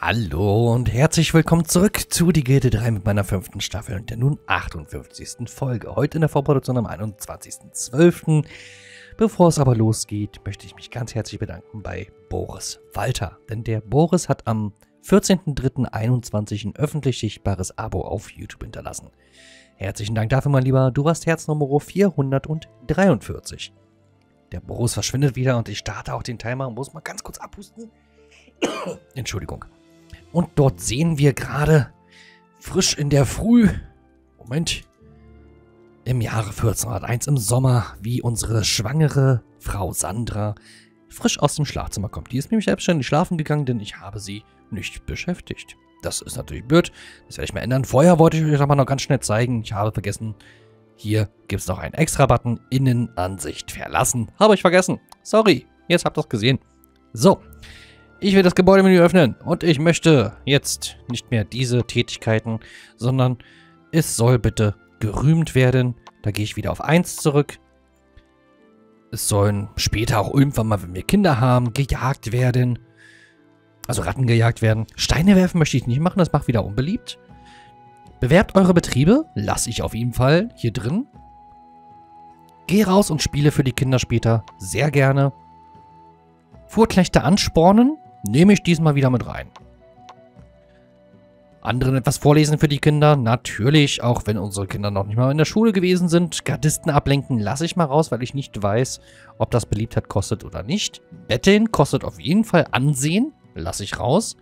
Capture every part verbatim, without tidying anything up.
Hallo und herzlich willkommen zurück zu The Guild drei mit meiner fünften Staffel und der nun achtundfünfzigsten Folge. Heute in der Vorproduktion am einundzwanzigsten zwölften Bevor es aber losgeht, möchte ich mich ganz herzlich bedanken bei Boris Walter. Denn der Boris hat am vierzehnten dritten einundzwanzig ein öffentlich sichtbares Abo auf YouTube hinterlassen. Herzlichen Dank dafür, mein Lieber. Du warst Herz Nummer vierhundertdreiundvierzig. Der Boris verschwindet wieder und ich starte auch den Timer und muss mal ganz kurz abhusten. Entschuldigung. Und dort sehen wir gerade frisch in der Früh, Moment, im Jahre vierzehnhunderteins im Sommer, wie unsere schwangere Frau Sandra frisch aus dem Schlafzimmer kommt. Die ist nämlich selbstständig schlafen gegangen, denn ich habe sie nicht beschäftigt. Das ist natürlich blöd, das werde ich mal ändern. Vorher wollte ich euch aber noch ganz schnell zeigen, ich habe vergessen, hier gibt es noch einen Extra-Button, Innenansicht verlassen. Habe ich vergessen, sorry, jetzt habt ihr es gesehen. So. Ich will das Gebäudemenü öffnen und ich möchte jetzt nicht mehr diese Tätigkeiten, sondern es soll bitte gerühmt werden. Da gehe ich wieder auf eins zurück. Es sollen später auch irgendwann mal, wenn wir Kinder haben, gejagt werden. Also Ratten gejagt werden. Steine werfen möchte ich nicht machen, das macht wieder unbeliebt. Bewerbt eure Betriebe, lasse ich auf jeden Fall hier drin. Geh raus und spiele für die Kinder später sehr gerne. Fuhrknechte anspornen. Nehme ich diesmal wieder mit rein. Anderen etwas vorlesen für die Kinder. Natürlich, auch wenn unsere Kinder noch nicht mal in der Schule gewesen sind. Gardisten ablenken lasse ich mal raus, weil ich nicht weiß, ob das Beliebtheit kostet oder nicht. Betteln kostet auf jeden Fall Ansehen. Lasse ich raus.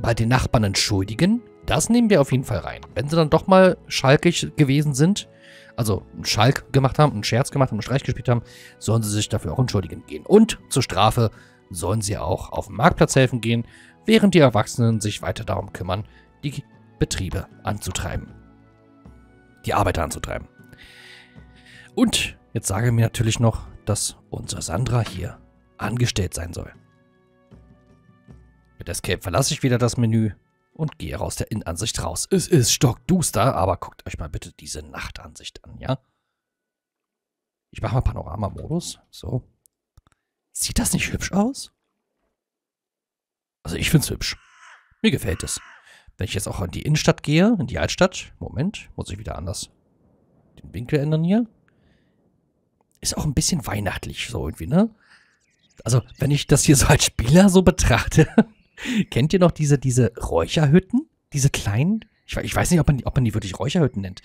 Bei den Nachbarn entschuldigen. Das nehmen wir auf jeden Fall rein. Wenn sie dann doch mal schalkig gewesen sind, also einen Schalk gemacht haben, einen Scherz gemacht haben, einen Streich gespielt haben, sollen sie sich dafür auch entschuldigen gehen. Und zur Strafe sollen sie auch auf den Marktplatz helfen gehen, während die Erwachsenen sich weiter darum kümmern, die Betriebe anzutreiben. Die Arbeiter anzutreiben. Und jetzt sage ich mir natürlich noch, dass unsere Sandra hier angestellt sein soll. Mit Escape verlasse ich wieder das Menü und gehe aus der Innenansicht raus. Es ist stockduster, aber guckt euch mal bitte diese Nachtansicht an, ja? Ich mache mal Panorama-Modus. So. Sieht das nicht hübsch aus? Also ich finde es hübsch. Mir gefällt es. Wenn ich jetzt auch in die Innenstadt gehe, in die Altstadt. Moment, muss ich wieder anders den Winkel ändern hier. Ist auch ein bisschen weihnachtlich so irgendwie, ne? Also wenn ich das hier so als Spieler so betrachte... Kennt ihr noch diese, diese Räucherhütten? Diese kleinen? Ich, ich weiß nicht, ob man, ob man die wirklich Räucherhütten nennt.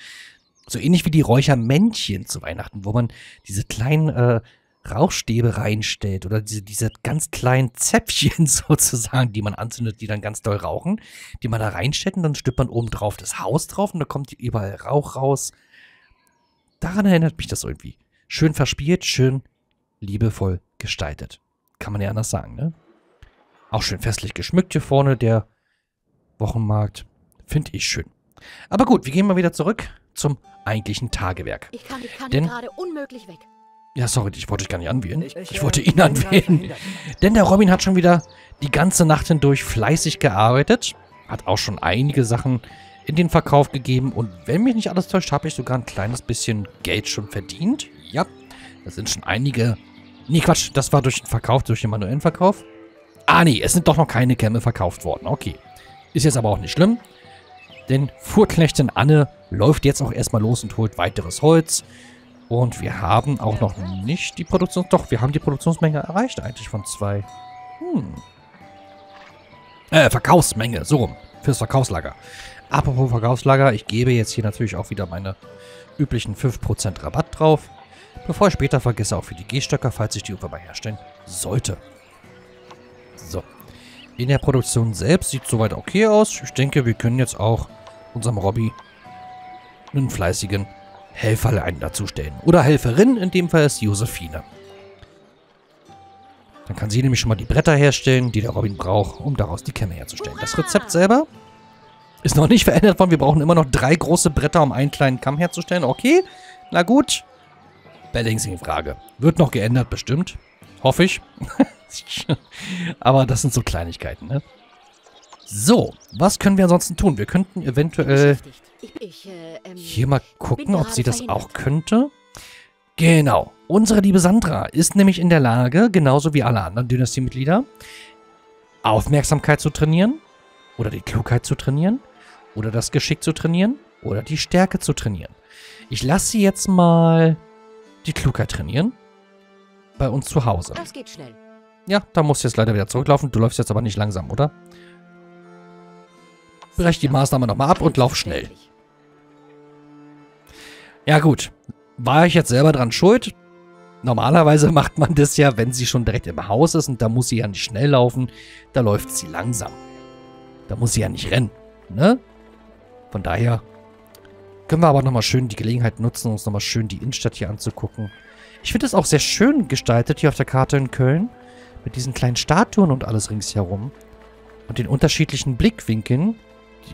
So ähnlich wie die Räuchermännchen zu Weihnachten, wo man diese kleinen äh, Rauchstäbe reinstellt oder diese, diese ganz kleinen Zäpfchen sozusagen, die man anzündet, die dann ganz doll rauchen, die man da reinstellt und dann stülpt man oben drauf das Haus drauf und da kommt überall Rauch raus. Daran erinnert mich das irgendwie. Schön verspielt, schön liebevoll gestaltet. Kann man ja anders sagen, ne? Auch schön festlich geschmückt hier vorne, der Wochenmarkt. Finde ich schön. Aber gut, wir gehen mal wieder zurück zum eigentlichen Tagewerk. Ich kann die Kante gerade unmöglich weg. Ja, sorry, ich wollte dich gar nicht anwählen. Ich, ich, ich wollte ihn anwählen. Denn der Robin hat schon wieder die ganze Nacht hindurch fleißig gearbeitet. Hat auch schon einige Sachen in den Verkauf gegeben. Und wenn mich nicht alles täuscht, habe ich sogar ein kleines bisschen Geld schon verdient. Ja, das sind schon einige... Nee, Quatsch, das war durch den Verkauf, durch den manuellen Verkauf. Ah nee, es sind doch noch keine Kämme verkauft worden. Okay. Ist jetzt aber auch nicht schlimm. Denn Fuhrknechtin Anne läuft jetzt auch erstmal los und holt weiteres Holz. Und wir haben auch noch nicht die Produktion... Doch, wir haben die Produktionsmenge erreicht eigentlich von zwei. Hm. Äh, Verkaufsmenge. So rum. Fürs Verkaufslager. Apropos Verkaufslager. Ich gebe jetzt hier natürlich auch wieder meine üblichen fünf Prozent Rabatt drauf. Bevor ich später vergesse, auch für die Gehstöcker, falls ich die irgendwann mal herstellen sollte. So, in der Produktion selbst sieht soweit okay aus. Ich denke, wir können jetzt auch unserem Robby einen fleißigen Helferlein dazustellen. Oder Helferin, in dem Fall ist Josephine. Dann kann sie nämlich schon mal die Bretter herstellen, die der Robin braucht, um daraus die Kämme herzustellen. Das Rezept selber ist noch nicht verändert worden. Wir brauchen immer noch drei große Bretter, um einen kleinen Kamm herzustellen. Okay, na gut. Balancing-Frage. Wird noch geändert, bestimmt. Hoffe ich. Aber das sind so Kleinigkeiten, ne? So, was können wir ansonsten tun? Wir könnten eventuell hier mal gucken, ob sie das auch könnte. Genau. Unsere liebe Sandra ist nämlich in der Lage, genauso wie alle anderen Dynastiemitglieder, Aufmerksamkeit zu trainieren. oder die Klugheit zu trainieren oder das Geschick zu trainieren oder die Stärke zu trainieren. Ich lasse sie jetzt mal die Klugheit trainieren bei uns zu Hause. Das geht schnell. Ja, da musst du jetzt leider wieder zurücklaufen. Du läufst jetzt aber nicht langsam, oder? Brech die Maßnahme nochmal ab und lauf schnell. Ja gut, war ich jetzt selber dran schuld? Normalerweise macht man das ja, wenn sie schon direkt im Haus ist und da muss sie ja nicht schnell laufen, da läuft sie langsam. Da muss sie ja nicht rennen, ne? Von daher können wir aber nochmal schön die Gelegenheit nutzen, uns nochmal schön die Innenstadt hier anzugucken. Ich finde es auch sehr schön gestaltet hier auf der Karte in Köln, mit diesen kleinen Statuen und alles ringsherum und den unterschiedlichen Blickwinkeln,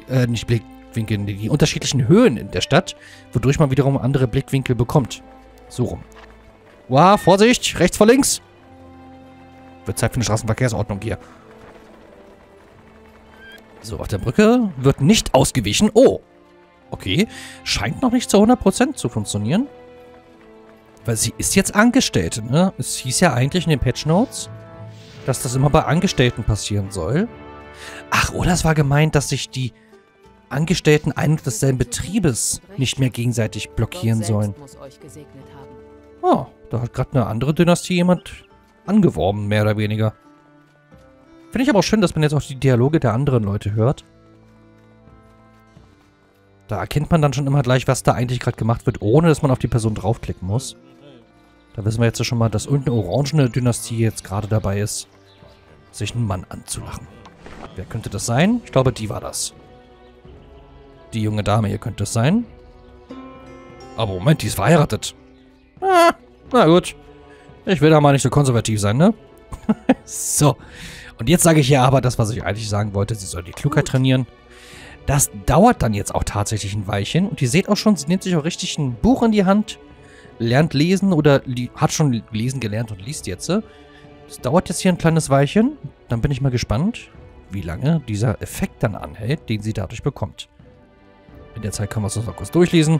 die, äh, nicht Blickwinkeln, die, die unterschiedlichen Höhen in der Stadt, wodurch man wiederum andere Blickwinkel bekommt. So rum. Wow, Vorsicht, rechts vor links. Wird Zeit für eine Straßenverkehrsordnung hier. So, auf der Brücke wird nicht ausgewichen. Oh, okay. Scheint noch nicht zu hundert Prozent zu funktionieren. Weil sie ist jetzt angestellt, ne? Es hieß ja eigentlich in den Patch Notes, dass das immer bei Angestellten passieren soll. Ach, oder es war gemeint, dass sich die Angestellten eines und desselben Betriebes nicht mehr gegenseitig blockieren sollen. Oh, da hat gerade eine andere Dynastie jemand angeworben, mehr oder weniger. Finde ich aber auch schön, dass man jetzt auch die Dialoge der anderen Leute hört. Da erkennt man dann schon immer gleich, was da eigentlich gerade gemacht wird, ohne dass man auf die Person draufklicken muss. Da wissen wir jetzt schon mal, dass irgendeine orangene Dynastie jetzt gerade dabei ist, sich einen Mann anzulachen. Wer könnte das sein? Ich glaube, die war das. Die junge Dame hier könnte das sein. Aber Moment, die ist verheiratet. Ah, na gut. Ich will da mal nicht so konservativ sein, ne? So. Und jetzt sage ich ihr aber das, was ich eigentlich sagen wollte. Sie soll die Klugheit trainieren. Das dauert dann jetzt auch tatsächlich ein Weilchen. Und ihr seht auch schon, sie nimmt sich auch richtig ein Buch in die Hand, lernt lesen oder hat schon lesen gelernt und liest jetzt. Das dauert jetzt hier ein kleines Weilchen. Dann bin ich mal gespannt, wie lange dieser Effekt dann anhält, den sie dadurch bekommt. In der Zeit können wir es uns noch kurz durchlesen.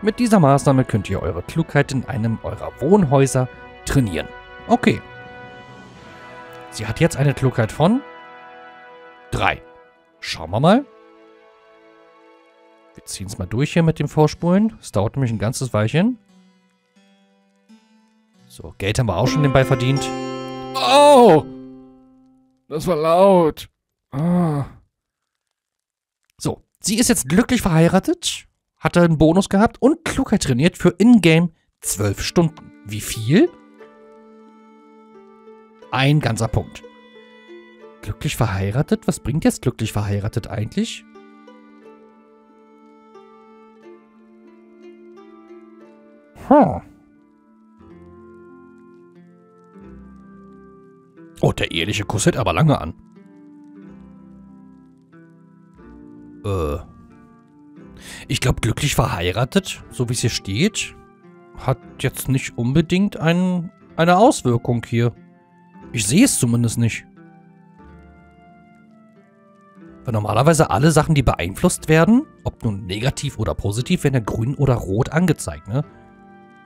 Mit dieser Maßnahme könnt ihr eure Klugheit in einem eurer Wohnhäuser trainieren. Okay. Sie hat jetzt eine Klugheit von drei. Schauen wir mal. Wir ziehen es mal durch hier mit dem Vorspulen. Es dauert nämlich ein ganzes Weilchen. So, Geld haben wir auch schon nebenbei verdient. Oh! Das war laut. Ah. So, sie ist jetzt glücklich verheiratet. Hat er einen Bonus gehabt und Klugheit trainiert für in-game zwölf Stunden. Wie viel? Ein ganzer Punkt. Glücklich verheiratet? Was bringt jetzt glücklich verheiratet eigentlich? Hm. Oh, der eheliche Kuss hält aber lange an. Äh... Ich glaube, glücklich verheiratet, so wie es hier steht, hat jetzt nicht unbedingt ein, eine Auswirkung hier. Ich sehe es zumindest nicht. Weil normalerweise alle Sachen, die beeinflusst werden, ob nun negativ oder positiv, werden ja grün oder rot angezeigt, ne?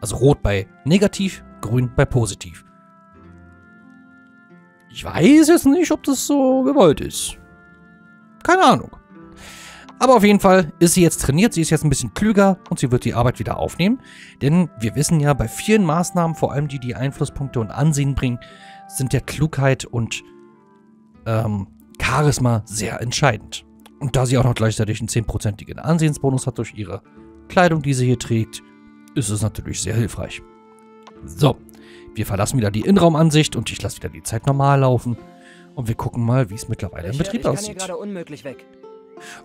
Also rot bei negativ, grün bei positiv. Ich weiß jetzt nicht, ob das so gewollt ist. Keine Ahnung. Aber auf jeden Fall ist sie jetzt trainiert, sie ist jetzt ein bisschen klüger und sie wird die Arbeit wieder aufnehmen. Denn wir wissen ja, bei vielen Maßnahmen, vor allem die, die Einflusspunkte und Ansehen bringen, sind ja Klugheit und ähm, Charisma sehr entscheidend. Und da sie auch noch gleichzeitig einen zehnprozentigen Ansehensbonus hat durch ihre Kleidung, die sie hier trägt, ist es natürlich sehr hilfreich. So, wir verlassen wieder die Innenraumansicht und ich lasse wieder die Zeit normal laufen. Und wir gucken mal, wie es mittlerweile im Betrieb aussieht. Ich kann hier gerade unmöglich weg.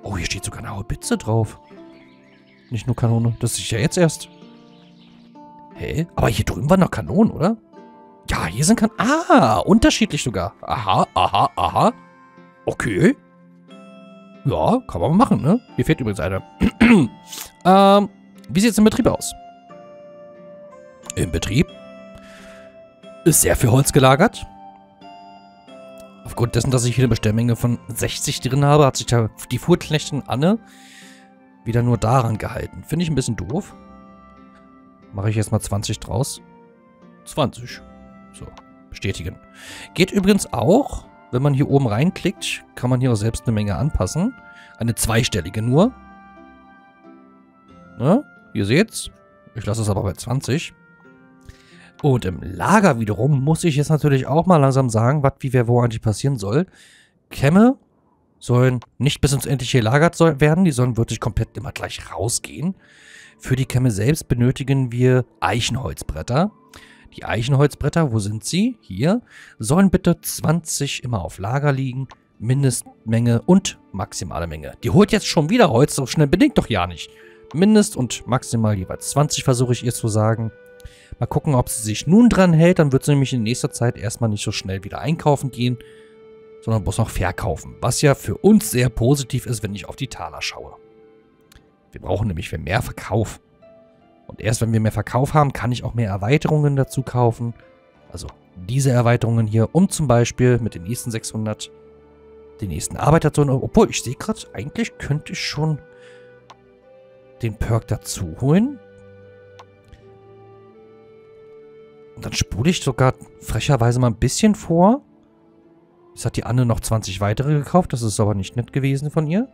Oh, hier steht sogar eine Haubitze drauf. Nicht nur Kanone. Das sehe ich ja jetzt erst. Hä? Aber hier drüben waren noch Kanonen, oder? Ja, hier sind Kanonen. Ah, unterschiedlich sogar. Aha, aha, aha. Okay. Ja, kann man machen, ne? Hier fehlt übrigens eine. ähm, wie sieht es im Betrieb aus? Im Betrieb ist sehr viel Holz gelagert. Aufgrund dessen, dass ich hier eine Bestellmenge von sechzig drin habe, hat sich die Fuhrknechtin Anne wieder nur daran gehalten. Finde ich ein bisschen doof. Mache ich jetzt mal zwanzig draus. zwanzig. So, bestätigen. Geht übrigens auch, Wenn man hier oben reinklickt, kann man hier auch selbst eine Menge anpassen. Eine zweistellige nur. Ne? Ihr seht's. Ich lasse es aber bei zwanzig. Und im Lager wiederum muss ich jetzt natürlich auch mal langsam sagen, was, wie, wer, wo eigentlich passieren soll. Kämme sollen nicht bis uns endlich gelagert werden. Die sollen wirklich komplett immer gleich rausgehen. Für die Kämme selbst benötigen wir Eichenholzbretter. Die Eichenholzbretter, wo sind sie? Hier. Sollen bitte zwanzig immer auf Lager liegen. Mindestmenge und maximale Menge. Die holt jetzt schon wieder Holz, so schnell bin ich doch ja nicht. Mindest und maximal jeweils zwanzig, versuche ich ihr zu sagen. Mal gucken, ob sie sich nun dran hält. Dann wird sie nämlich in nächster Zeit erstmal nicht so schnell wieder einkaufen gehen, sondern bloß noch verkaufen. Was ja für uns sehr positiv ist, wenn ich auf die Taler schaue. Wir brauchen nämlich für mehr Verkauf. Und erst wenn wir mehr Verkauf haben, kann ich auch mehr Erweiterungen dazu kaufen. Also diese Erweiterungen hier, um zum Beispiel mit den nächsten sechshundert den nächsten Arbeiter zu holen. Obwohl, ich sehe gerade, eigentlich könnte ich schon den Perk dazu holen. Und dann spule ich sogar frecherweise mal ein bisschen vor. Jetzt hat die Anne noch zwanzig weitere gekauft. Das ist aber nicht nett gewesen von ihr.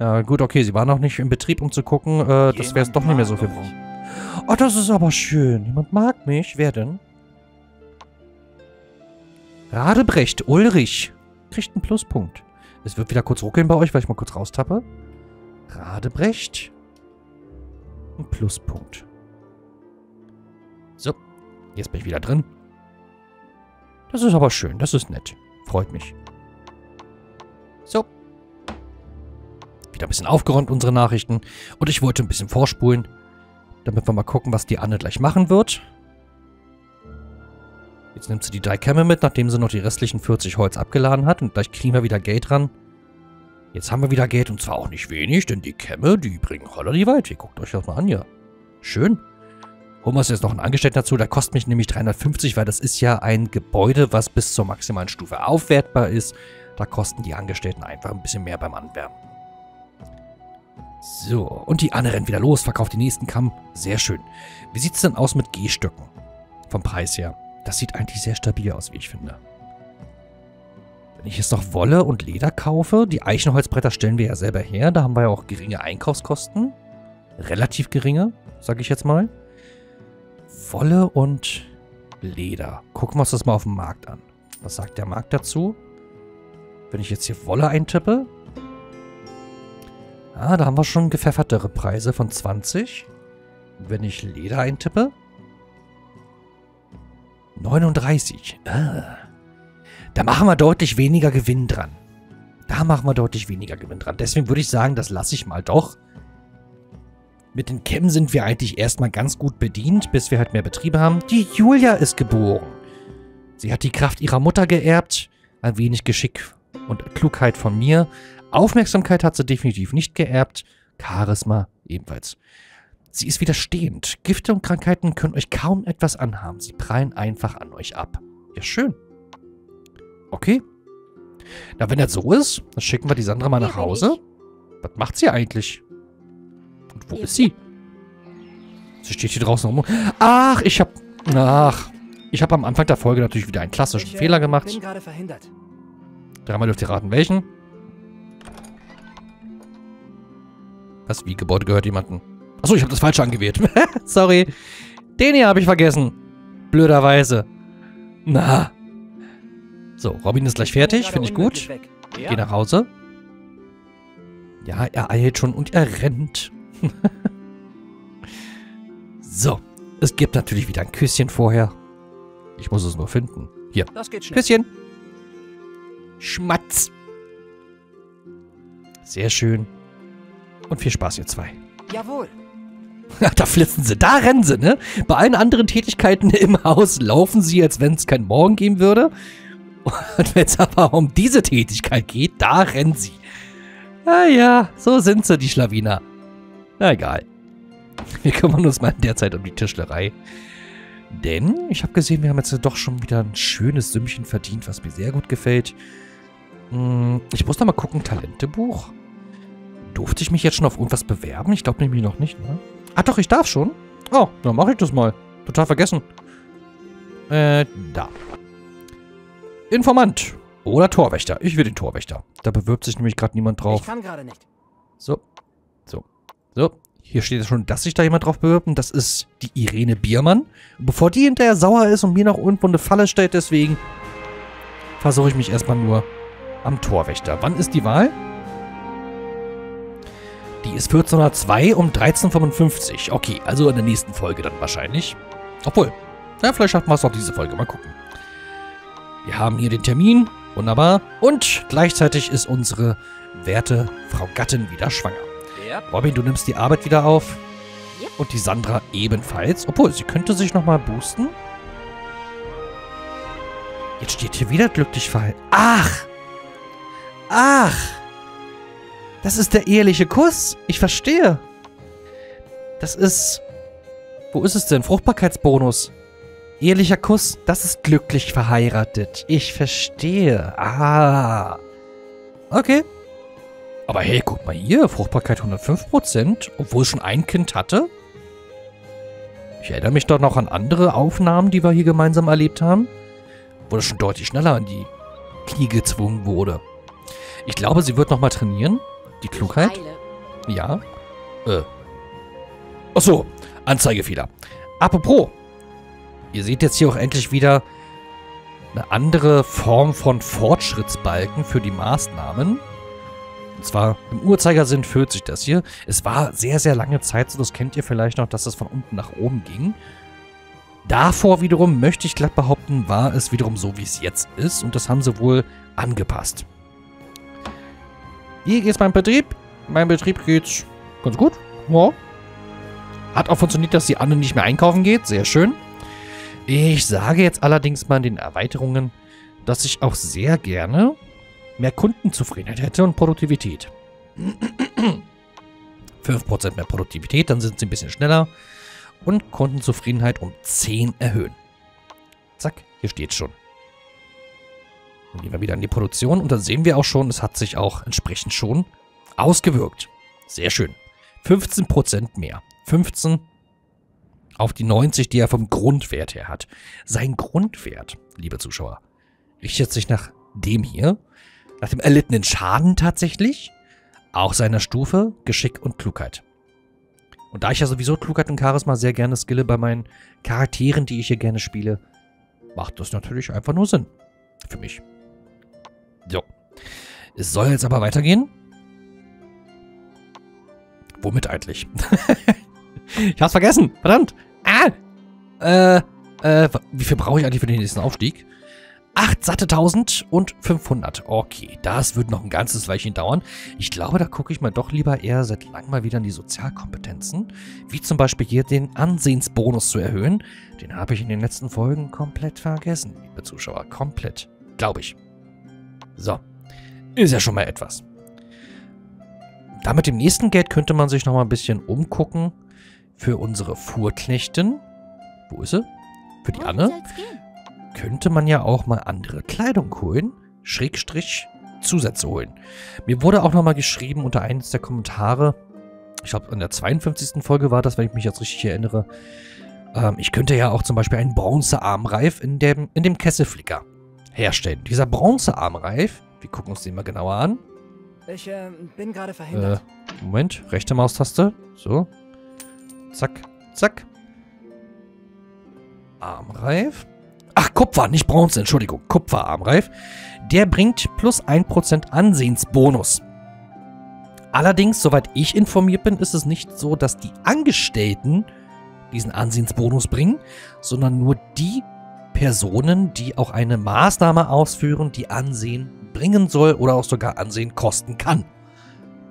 Ja, gut, okay, sie war noch nicht im Betrieb, um zu gucken. Äh, das wäre es doch nicht mehr so viel. Oh, das ist aber schön. Jemand mag mich. Wer denn? Radebrecht, Ulrich. Kriegt einen Pluspunkt. Es wird wieder kurz ruckeln bei euch, weil ich mal kurz raustappe. Radebrecht. Ein Pluspunkt. So. Jetzt bin ich wieder drin. Das ist aber schön. Das ist nett. Freut mich. So. Wieder ein bisschen aufgeräumt, unsere Nachrichten. Und ich wollte ein bisschen vorspulen, damit wir mal gucken, was die Anne gleich machen wird. Jetzt nimmt sie die drei Kämme mit, nachdem sie noch die restlichen vierzig Holz abgeladen hat. Und gleich kriegen wir wieder Geld ran. Jetzt haben wir wieder Geld und zwar auch nicht wenig, denn die Kämme, die bringen holler die Wald. Ihr guckt euch das mal an, ja. Schön. Holen wir uns jetzt noch einen Angestellten dazu. Der kostet mich nämlich dreihundertfünfzig, weil das ist ja ein Gebäude, was bis zur maximalen Stufe aufwertbar ist. Da kosten die Angestellten einfach ein bisschen mehr beim Anwerben. So, und die Anne rennt wieder los, verkauft den nächsten Kamm. Sehr schön. Wie sieht es denn aus mit Gehstöcken? Vom Preis her. Das sieht eigentlich sehr stabil aus, wie ich finde. Wenn ich jetzt noch Wolle und Leder kaufe, die Eichenholzbretter stellen wir ja selber her. Da haben wir ja auch geringe Einkaufskosten. Relativ geringe, sage ich jetzt mal. Wolle und Leder. Gucken wir uns das mal auf dem Markt an. Was sagt der Markt dazu? Wenn ich jetzt hier Wolle eintippe. Ah, da haben wir schon gepfeffertere Preise von zwanzig. Wenn ich Leder eintippe. neununddreißig. Ah. Da machen wir deutlich weniger Gewinn dran. Da machen wir deutlich weniger Gewinn dran. Deswegen würde ich sagen, das lasse ich mal doch. Mit den Kämmen sind wir eigentlich erstmal ganz gut bedient, bis wir halt mehr Betriebe haben. Die Julia ist geboren. Sie hat die Kraft ihrer Mutter geerbt. Ein wenig Geschick und Klugheit von mir. Aufmerksamkeit hat sie definitiv nicht geerbt. Charisma ebenfalls. Sie ist widerstehend. Gifte und Krankheiten können euch kaum etwas anhaben. Sie prallen einfach an euch ab. Ja, schön. Okay. Na, wenn das so ist, dann schicken wir die Sandra mal nach Hause. Was macht sie eigentlich? Und wo ist sie? Sie steht hier draußen rum. Ach, ich hab... Ach. Ich habe am Anfang der Folge natürlich wieder einen klassischen ich, Fehler gemacht. Ich bin gerade verhindert. Dreimal dürft ihr raten, welchen? Was? Wie? Gebäude gehört jemandem? Achso, ich habe das Falsche angewählt. Sorry. Den hier habe ich vergessen. Blöderweise. Na. So, Robin ist gleich fertig. Finde ich gut. Ja. Geh nach Hause. Ja, er eilt schon und er rennt. So, es gibt natürlich wieder ein Küsschen vorher. Ich muss es nur finden. Hier, das geht schnell. Küsschen. Schmatz. Sehr schön. Und viel Spaß, ihr zwei. Jawohl. Da flitzen sie, da rennen sie, ne? Bei allen anderen Tätigkeiten im Haus laufen sie, als wenn es keinen Morgen geben würde. Und wenn es aber um diese Tätigkeit geht, da rennen sie. Ah ja, so sind sie, die Schlawiner. Na egal. Wir kümmern uns mal derzeit um die Tischlerei. Denn ich habe gesehen, wir haben jetzt doch schon wieder ein schönes Sümmchen verdient, was mir sehr gut gefällt. Ich muss noch mal gucken, Talentebuch. Durfte ich mich jetzt schon auf irgendwas bewerben? Ich glaube nämlich noch nicht, ne? Ah doch, ich darf schon. Oh, dann mache ich das mal. Total vergessen. Äh, da. Informant. Oder Torwächter. Ich will den Torwächter. Da bewirbt sich nämlich gerade niemand drauf. Ich kann gerade nicht. So. So. So. Hier steht schon, dass sich da jemand drauf bewirbt. Und das ist die Irene Biermann. Und bevor die hinterher sauer ist und mir noch irgendwo eine Falle stellt, deswegen versuche ich mich erstmal nur am Torwächter. Wann ist die Wahl? Die ist vierzehnhundertzwei um dreizehn Uhr fünfundfünfzig. Okay, also in der nächsten Folge dann wahrscheinlich. Obwohl, ja, vielleicht schaffen wir es auch diese Folge. Mal gucken. Wir haben hier den Termin. Wunderbar. Und gleichzeitig ist unsere werte Frau Gattin wieder schwanger. Robin, du nimmst die Arbeit wieder auf. Und die Sandra ebenfalls. Obwohl, sie könnte sich nochmal boosten. Jetzt steht hier wieder glücklich verhalten. Ach! Ach! Das ist der eheliche Kuss. Ich verstehe. Das ist... Wo ist es denn? Fruchtbarkeitsbonus. Ehelicher Kuss. Das ist glücklich verheiratet. Ich verstehe. Ah. Okay. Aber hey, guck mal hier. Fruchtbarkeit hundertfünf Prozent. Obwohl es schon ein Kind hatte. Ich erinnere mich doch noch an andere Aufnahmen, die wir hier gemeinsam erlebt haben. Wo das schon deutlich schneller in die Knie gezwungen wurde. Ich glaube, sie wird nochmal trainieren. Die Klugheit. Ja. Äh. Achso. Anzeigefehler. Apropos. Ihr seht jetzt hier auch endlich wieder eine andere Form von Fortschrittsbalken für die Maßnahmen. Und zwar im Uhrzeigersinn füllt sich das hier. Es war sehr, sehr lange Zeit so. Das kennt ihr vielleicht noch, dass das von unten nach oben ging. Davor wiederum, möchte ich glatt behaupten, war es wiederum so, wie es jetzt ist. Und das haben sie wohl angepasst. Wie geht's meinem Betrieb? Mein Betrieb geht's ganz gut. Ja. Hat auch funktioniert, dass die Anne nicht mehr einkaufen geht. Sehr schön. Ich sage jetzt allerdings mal in den Erweiterungen, dass ich auch sehr gerne mehr Kundenzufriedenheit hätte und Produktivität. fünf Prozent mehr Produktivität, dann sind sie ein bisschen schneller. Und Kundenzufriedenheit um zehn erhöhen. Zack, hier steht's schon. Dann gehen wir wieder in die Produktion und dann sehen wir auch schon, es hat sich auch entsprechend schon ausgewirkt. Sehr schön. fünfzehn Prozent mehr. fünfzehn Prozent auf die neunzig, die er vom Grundwert her hat. Sein Grundwert, liebe Zuschauer, richtet sich nach dem hier, nach dem erlittenen Schaden tatsächlich, auch seiner Stufe, Geschick und Klugheit. Und da ich ja sowieso Klugheit und Charisma sehr gerne skille bei meinen Charakteren, die ich hier gerne spiele, macht das natürlich einfach nur Sinn. Für mich. So. Es soll jetzt aber weitergehen. Womit eigentlich? Ich hab's vergessen. Verdammt. Ah. Äh, äh, wie viel brauche ich eigentlich für den nächsten Aufstieg? Acht satte tausend und fünfhundert. Okay, das wird noch ein ganzes Weilchen dauern. Ich glaube, da gucke ich mal doch lieber eher seit langem mal wieder in die Sozialkompetenzen. Wie zum Beispiel hier den Ansehensbonus zu erhöhen. Den habe ich in den letzten Folgen komplett vergessen, liebe Zuschauer. Komplett. Glaube ich. So. Ist ja schon mal etwas. Da mit dem nächsten Geld könnte man sich noch mal ein bisschen umgucken. Für unsere Fuhrknechten. Wo ist sie? Für die Anne. Könnte man ja auch mal andere Kleidung holen, Schrägstrich Zusätze holen. Mir wurde auch nochmal geschrieben unter eines der Kommentare, ich glaube in der zweiundfünfzigsten Folge war das, wenn ich mich jetzt richtig erinnere, ähm, ich könnte ja auch zum Beispiel einen Bronzearmreif in dem, in dem Kesselflicker herstellen. Dieser Bronzearmreif, wir gucken uns den mal genauer an. Ich äh, bin gerade verhindert. Äh, Moment, rechte Maustaste, so, zack, zack. Armreif. Ach, Kupfer, nicht Bronze, Entschuldigung. Kupferarmreif. Der bringt plus ein Prozent Ansehensbonus. Allerdings, soweit ich informiert bin, ist es nicht so, dass die Angestellten diesen Ansehensbonus bringen, sondern nur die Personen, die auch eine Maßnahme ausführen, die Ansehen bringen soll oder auch sogar Ansehen kosten kann,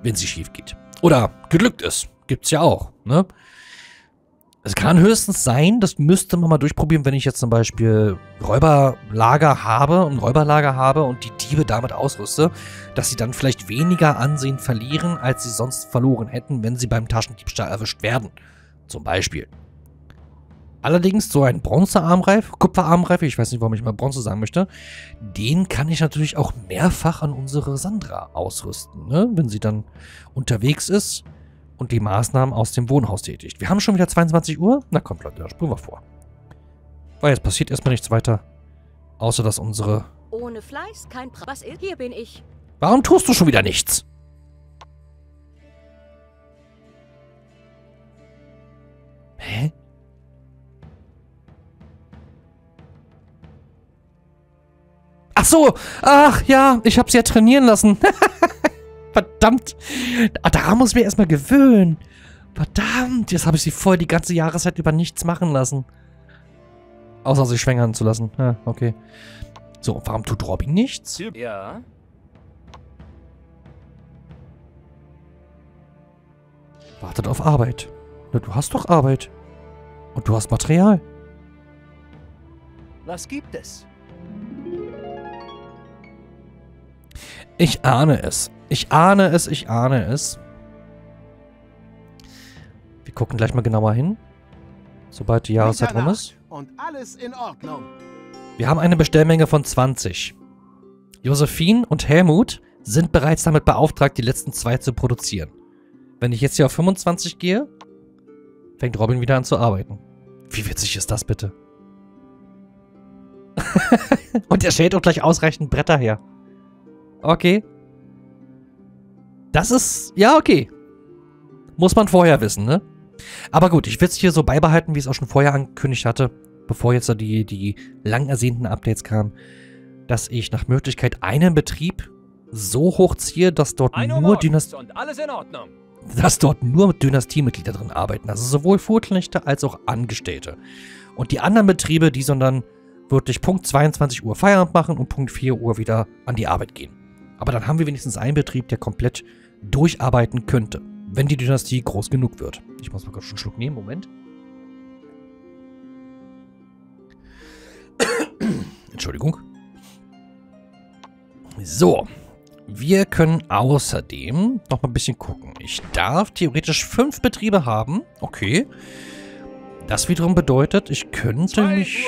wenn sie schief geht. Oder geglückt ist. Gibt's ja auch, ne? Es kann höchstens sein, das müsste man mal durchprobieren, wenn ich jetzt zum Beispiel Räuberlager habe, ein Räuberlager habe und die Diebe damit ausrüste, dass sie dann vielleicht weniger Ansehen verlieren, als sie sonst verloren hätten, wenn sie beim Taschendiebstahl erwischt werden. Zum Beispiel. Allerdings so ein Bronzearmreif, Kupferarmreif, ich weiß nicht, warum ich mal Bronze sagen möchte, den kann ich natürlich auch mehrfach an unsere Sandra ausrüsten, ne? Wenn sie dann unterwegs ist. Und die Maßnahmen aus dem Wohnhaus tätigt. Wir haben schon wieder zweiundzwanzig Uhr. Na kommt Leute, da springen wir vor. Weil jetzt passiert erstmal nichts weiter. Außer, dass unsere Ohne Fleiß kein Preis. Was ist? Hier bin ich. Warum tust du schon wieder nichts? Hä? Ach so. Ach ja, ich hab's ja trainieren lassen. Verdammt. Daran muss ich mir erstmal gewöhnen. Verdammt. Jetzt habe ich sie voll die ganze Jahreszeit über nichts machen lassen. Außer sich schwängern zu lassen. Ja, okay. So, warum tut Robin nichts? Ja. Wartet auf Arbeit. Na, du hast doch Arbeit. Und du hast Material. Was gibt es? Ich ahne es. Ich ahne es, ich ahne es. Wir gucken gleich mal genauer hin. Sobald die Jahreszeit rum ist. Und alles in Ordnung. Wir haben eine Bestellmenge von zwanzig. Josephine und Helmut sind bereits damit beauftragt, die letzten zwei zu produzieren. Wenn ich jetzt hier auf fünfundzwanzig gehe, fängt Robin wieder an zu arbeiten. Wie witzig ist das bitte? Und er stellt auch gleich ausreichend Bretter her. Okay. Das ist... Ja, okay. Muss man vorher wissen, ne? Aber gut, ich will es hier so beibehalten, wie ich es auch schon vorher angekündigt hatte, bevor jetzt die, die lang ersehnten Updates kamen, dass ich nach Möglichkeit einen Betrieb so hochziehe, dass dort nur Dynast- und alles in Ordnung. dass dort nur Dynastiemitglieder drin arbeiten. Also sowohl Vorknechte als auch Angestellte. Und die anderen Betriebe, die sondern wirklich Punkt zweiundzwanzig Uhr Feierabend machen und Punkt vier Uhr wieder an die Arbeit gehen. Aber dann haben wir wenigstens einen Betrieb, der komplett durcharbeiten könnte, wenn die Dynastie groß genug wird. Ich muss mal kurz einen Schluck nehmen, Moment. Entschuldigung. So. Wir können außerdem noch mal ein bisschen gucken. Ich darf theoretisch fünf Betriebe haben. Okay. Das wiederum bedeutet, ich könnte mich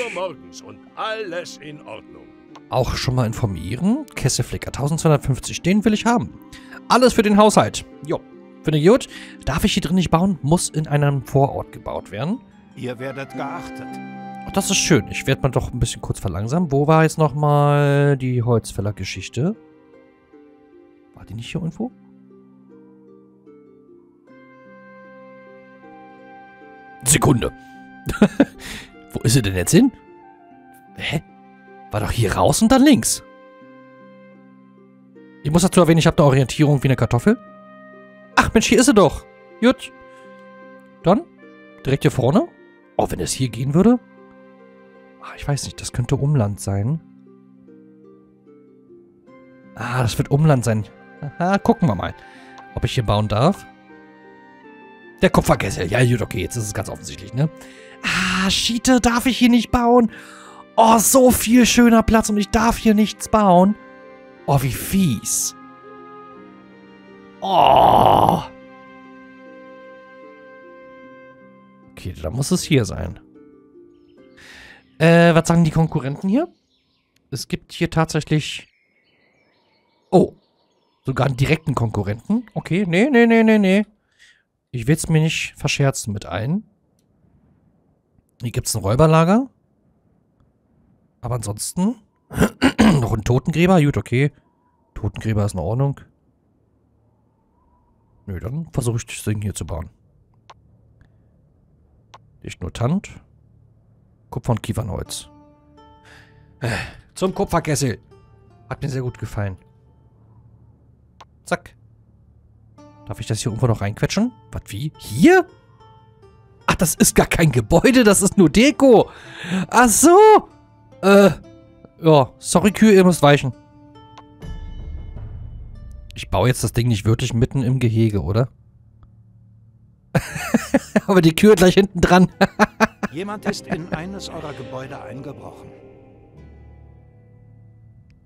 und alles in Ordnung. Auch schon mal informieren. Kesselflicker, eintausendzweihundertfünfzig. Den will ich haben. Alles für den Haushalt. Jo. Finde ich gut. Darf ich hier drin nicht bauen? Muss in einem Vorort gebaut werden. Ihr werdet geachtet. Ach, das ist schön. Ich werde mal doch ein bisschen kurz verlangsamen. Wo war jetzt nochmal die Holzfäller-Geschichte? War die nicht hier irgendwo? Sekunde. Wo ist sie denn jetzt hin? Hä? War doch hier raus und dann links. Ich muss dazu erwähnen, ich habe eine Orientierung wie eine Kartoffel. Ach Mensch, hier ist sie doch. Gut. Dann direkt hier vorne. Oh, wenn es hier gehen würde. Ach, ich weiß nicht, das könnte Umland sein. Ah, das wird Umland sein. Aha, gucken wir mal, ob ich hier bauen darf. Der Kupferkessel. Ja, gut, okay, jetzt ist es ganz offensichtlich, ne? Ah, Schiete, darf ich hier nicht bauen? Oh, so viel schöner Platz und ich darf hier nichts bauen. Oh, wie fies. Oh. Okay, da muss es hier sein. Äh, was sagen die Konkurrenten hier? Es gibt hier tatsächlich... Oh, sogar einen direkten Konkurrenten. Okay, nee, nee, nee, nee, nee. Ich will es mir nicht verscherzen mit ein. Hier gibt es ein Räuberlager. Aber ansonsten noch ein Totengräber. Gut, okay. Totengräber ist in Ordnung. Nö, dann versuche ich das Ding hier zu bauen. Nicht nur Tant. Kupfer und Kiefernholz. Zum Kupferkessel. Hat mir sehr gut gefallen. Zack. Darf ich das hier irgendwo noch reinquetschen? Was, wie? Hier? Ach, das ist gar kein Gebäude, das ist nur Deko. Ach so. Äh. Ja, sorry Kühe, ihr müsst weichen. Ich baue jetzt das Ding nicht wirklich mitten im Gehege, oder? Aber die Kühe gleich hinten dran. Jemand ist in eines eurer Gebäude eingebrochen.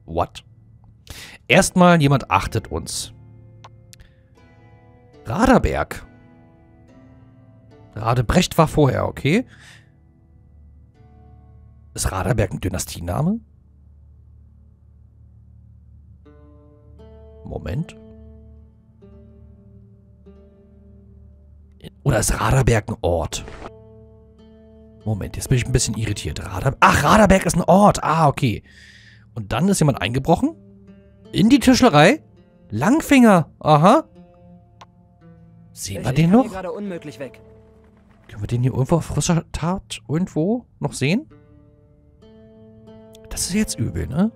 What? Erstmal, jemand achtet uns. Raderberg. Radebrecht war vorher, okay. Ist Raderberg ein Dynastiename? Moment. Oder ist Raderberg ein Ort? Moment, jetzt bin ich ein bisschen irritiert. Rader- Ach, Raderberg ist ein Ort. Ah, okay. Und dann ist jemand eingebrochen? In die Tischlerei? Langfinger, aha. Sehen wir den noch? Können wir den hier irgendwo auf frischer Tat irgendwo noch sehen? Das ist jetzt übel, ne?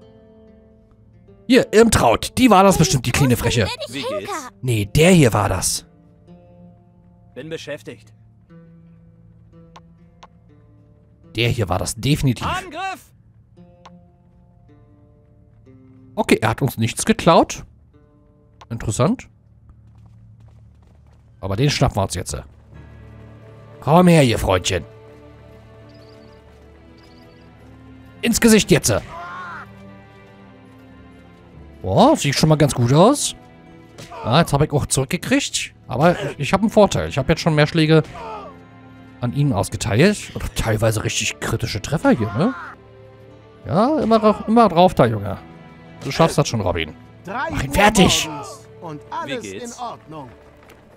Hier, Irm Traut. Die war das bestimmt, die kleine Freche. Wie geht's? Nee, der hier war das. Bin beschäftigt. Der hier war das definitiv. Angriff! Okay, er hat uns nichts geklaut. Interessant. Aber den schnappen wir uns jetzt. Komm her, ihr Freundchen. Ins Gesicht jetzt. Boah, sieht schon mal ganz gut aus. Ah, jetzt habe ich auch zurückgekriegt. Aber ich habe einen Vorteil. Ich habe jetzt schon mehr Schläge an ihnen ausgeteilt. Und teilweise richtig kritische Treffer hier, ne? Ja, immer, immer drauf da, Junge. Du schaffst das schon, Robin. Mach ihn fertig. Wie geht's?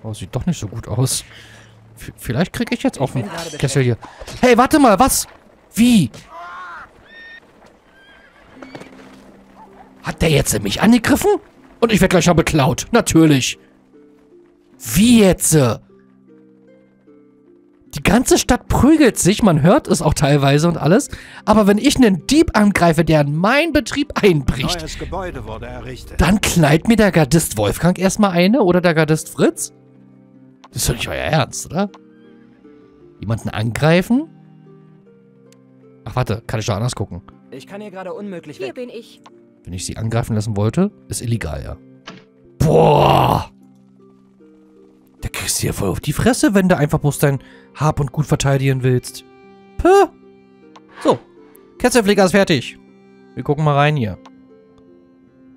Oh, sieht doch nicht so gut aus. V vielleicht kriege ich jetzt auf den Kessel hier. Hey, warte mal, was? Wie? Hat der jetzt mich angegriffen? Und ich werde gleich mal beklaut. Natürlich. Wie jetzt? Die ganze Stadt prügelt sich. Man hört es auch teilweise und alles. Aber wenn ich einen Dieb angreife, der in meinen Betrieb einbricht, neues Gebäude wurde errichtet, dann knallt mir der Gardist Wolfgang erstmal eine oder der Gardist Fritz. Das ist doch nicht euer Ernst, oder? Jemanden angreifen? Ach, warte. Kann ich doch anders gucken. Ich kann hier gerade unmöglich weg. Hier bin ich. Wenn ich sie angreifen lassen wollte, ist illegal, ja. Boah! Da kriegst du ja voll auf die Fresse, wenn du einfach bloß dein Hab und Gut verteidigen willst. Puh! So. Kesselflicker ist fertig. Wir gucken mal rein hier.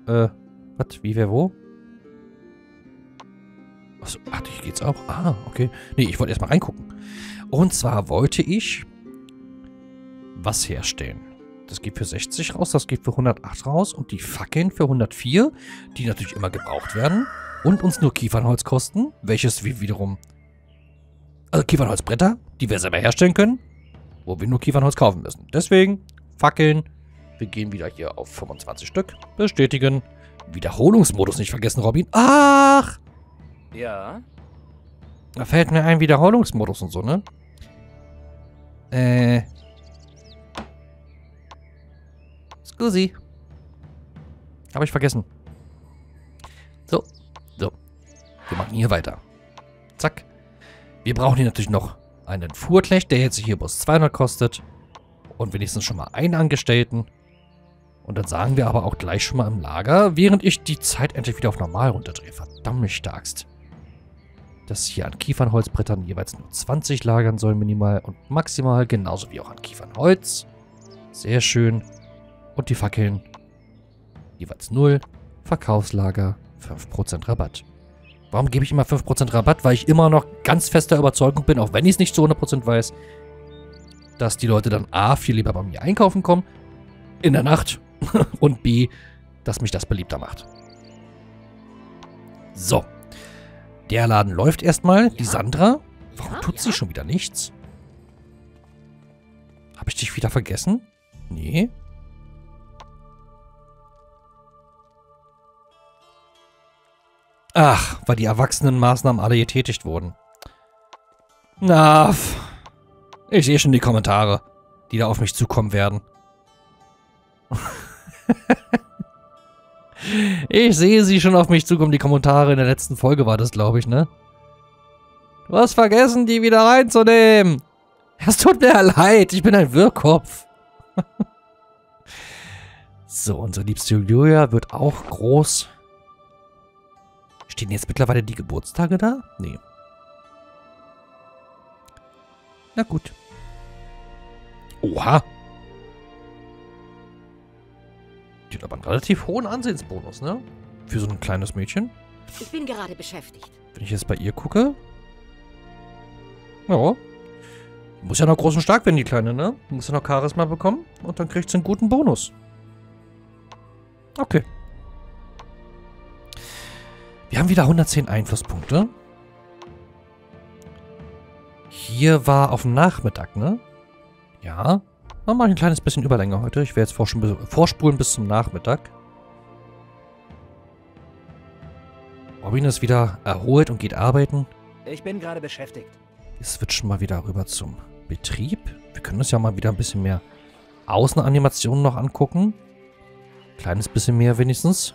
Äh, was? Wie, wer, wo? Achso, ach, hier geht's auch. Ah, okay. Nee, ich wollte erstmal reingucken. Und zwar wollte ich was herstellen. Das geht für sechzig raus, das geht für hundertacht raus und die Fackeln für hundertvier, die natürlich immer gebraucht werden und uns nur Kiefernholz kosten, welches wir wiederum, also Kiefernholzbretter, die wir selber herstellen können, wo wir nur Kiefernholz kaufen müssen. Deswegen Fackeln, wir gehen wieder hier auf fünfundzwanzig Stück, bestätigen, Wiederholungsmodus nicht vergessen, Robin. Ach! Ja? Da fällt mir ein Wiederholungsmodus und so, ne? Äh... Scusi. Habe ich vergessen. So. So. Wir machen hier weiter. Zack. Wir brauchen hier natürlich noch einen Fuhrknecht, der jetzt hier bloß zweihundert kostet. Und wenigstens schon mal einen Angestellten. Und dann sagen wir aber auch gleich schon mal im Lager, während ich die Zeit endlich wieder auf normal runterdrehe. Verdammt starkst. Dass hier an Kiefernholzbrettern jeweils nur zwanzig lagern sollen, minimal und maximal. Genauso wie auch an Kiefernholz. Sehr schön. Und die Fackeln, jeweils null, Verkaufslager, fünf Prozent Rabatt. Warum gebe ich immer fünf Prozent Rabatt? Weil ich immer noch ganz fester Überzeugung bin, auch wenn ich es nicht zu hundert Prozent weiß, dass die Leute dann A, viel lieber bei mir einkaufen kommen, in der Nacht, und B, dass mich das beliebter macht. So. Der Laden läuft erstmal. Die Sandra, warum tut sie schon wieder nichts? Habe ich dich wieder vergessen? Nee. Ach, weil die Erwachsenenmaßnahmen alle getätigt wurden. Na, ich sehe schon die Kommentare, die da auf mich zukommen werden. Ich sehe sie schon auf mich zukommen, die Kommentare. In der letzten Folge war das, glaube ich, ne? Du hast vergessen, die wieder reinzunehmen. Es tut mir leid, ich bin ein Wirrkopf. So, unsere liebste Julia wird auch groß. Stehen jetzt mittlerweile die Geburtstage da? Nee. Na gut. Oha. Die hat aber einen relativ hohen Ansehensbonus, ne? Für so ein kleines Mädchen. Ich bin gerade beschäftigt. Wenn ich jetzt bei ihr gucke. Ja. Muss ja noch groß und stark werden, die Kleine, ne? Muss ja noch Charisma bekommen. Und dann kriegt sie einen guten Bonus. Okay. Wir haben wieder hundertzehn Einflusspunkte. Hier war auf dem Nachmittag, ne? Ja. Dann mache ich ein kleines bisschen Überlänge heute. Ich werde jetzt vorspulen bis zum Nachmittag. Robin ist wieder erholt und geht arbeiten. Ich bin gerade beschäftigt. Wir switchen mal wieder rüber zum Betrieb. Wir können uns ja mal wieder ein bisschen mehr Außenanimationen noch angucken. Kleines bisschen mehr wenigstens.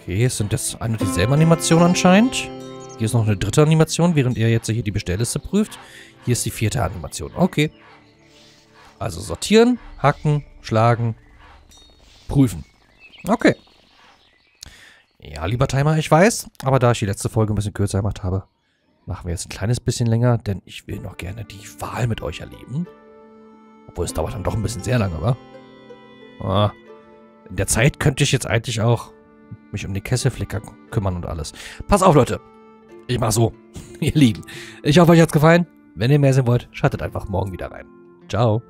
Okay, es sind jetzt eine und dieselbe Animation anscheinend. Hier ist noch eine dritte Animation, während er jetzt hier die Bestellliste prüft. Hier ist die vierte Animation. Okay. Also sortieren, hacken, schlagen, prüfen. Okay. Ja, lieber Timer, ich weiß. Aber da ich die letzte Folge ein bisschen kürzer gemacht habe, machen wir jetzt ein kleines bisschen länger, denn ich will noch gerne die Wahl mit euch erleben. Obwohl, es dauert dann doch ein bisschen sehr lange, wa? Ah, in der Zeit könnte ich jetzt eigentlich auch mich um den Kesselflicker kümmern und alles. Pass auf, Leute. Ich mach so. Ihr Lieben. Ich hoffe, euch hat's gefallen. Wenn ihr mehr sehen wollt, schaltet einfach morgen wieder rein. Ciao.